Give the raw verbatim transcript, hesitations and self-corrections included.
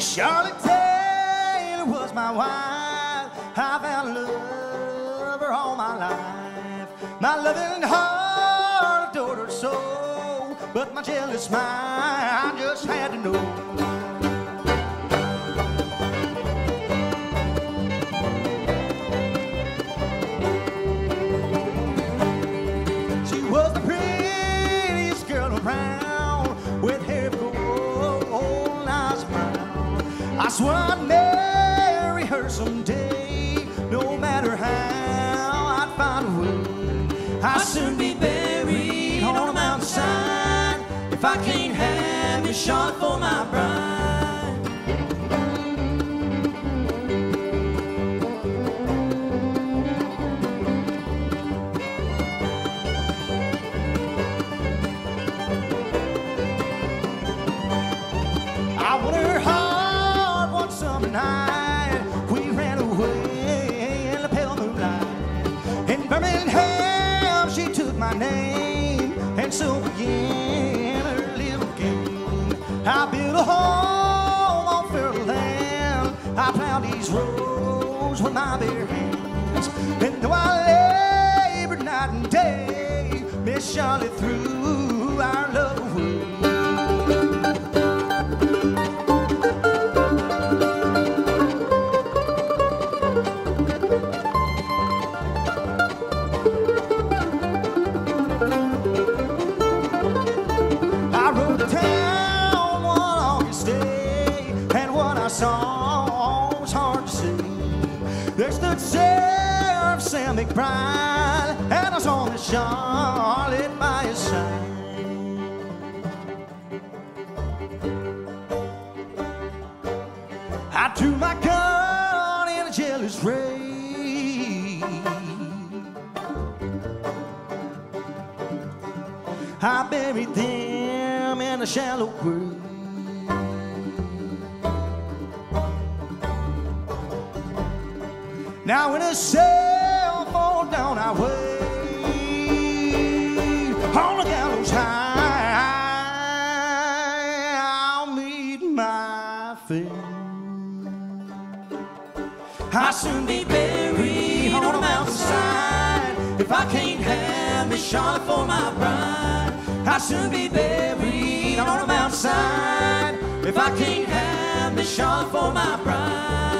Charlotte Taylor was my wife. I found love her all my life. My loving heart adored her so, but my jealous mind just had to know. I swore I'd marry her someday, no matter how I'd find a way. I'd soon be buried on a mountainside if I can't have you shot for my bride. I want her heart. Summer night, we ran away in the pale moonlight. In Birmingham, she took my name, and so began her little game. I built a home on fertile land. I plowed these rows with my bare hands. And though I labored night and day, Miss Charlotte threw our love away. Song's hard to see. There stood Sheriff Sam McBride, and I saw Miss Charlotte by his side. I threw my gun in a jealous rage. I buried them in a shallow grave. Now when a sail falls down our way, on the gallows high, I'll meet my fate. I'll soon be buried on a mountainside if I can't have Miss Charlotte for my bride. I'll soon be buried on a mountainside if I can't have Miss Charlotte for my bride.